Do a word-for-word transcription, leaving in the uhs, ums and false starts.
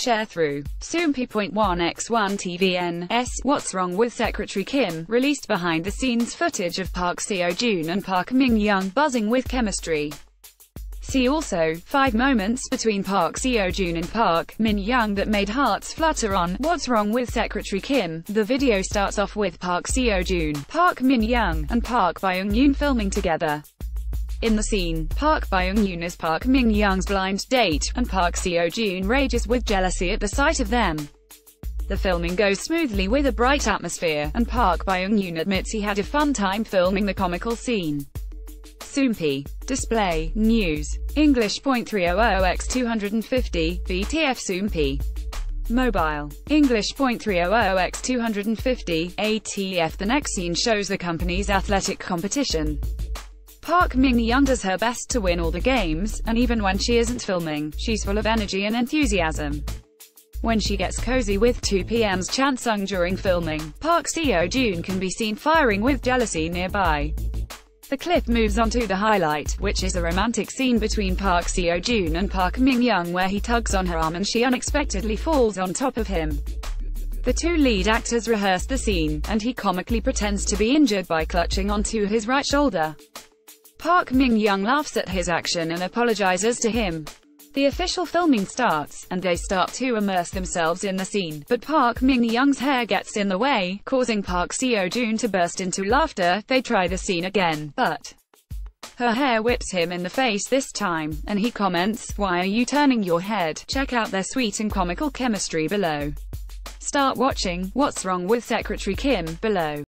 share through Soompi.one by one T V N's What's Wrong with Secretary Kim released behind-the-scenes footage of Park Seo-joon and Park Min-young buzzing with chemistry. See also, five moments between Park Seo-joon and Park Min-young that made hearts flutter on What's Wrong with Secretary Kim. The video starts off with Park Seo-joon, Park Min-young, and Park Byung-yoon filming together. In the scene, Park Byung-yoon is Park Min-young's blind date, and Park Seo-joon rages with jealousy at the sight of them. The filming goes smoothly with a bright atmosphere, and Park Byung-yoon admits he had a fun time filming the comical scene. Soompi. Display, News, English.three hundred by two hundred fifty, B T F Soompi. Mobile, English.three hundred by two hundred fifty, A T F. The next scene shows the company's athletic competition. Park Min-young does her best to win all the games, and even when she isn't filming, she's full of energy and enthusiasm. When she gets cozy with two P M's Chansung during filming, Park Seo-joon can be seen firing with jealousy nearby. The clip moves on to the highlight, which is a romantic scene between Park Seo-joon and Park Min-young where he tugs on her arm and she unexpectedly falls on top of him. The two lead actors rehearse the scene, and he comically pretends to be injured by clutching onto his right shoulder. Park Min-young laughs at his action and apologizes to him. The official filming starts, and they start to immerse themselves in the scene, but Park Min-young's hair gets in the way, causing Park Seo-joon to burst into laughter. They try the scene again, but her hair whips him in the face this time, and he comments, "Why are you turning your head?" Check out their sweet and comical chemistry below. Start watching What's Wrong with Secretary Kim below.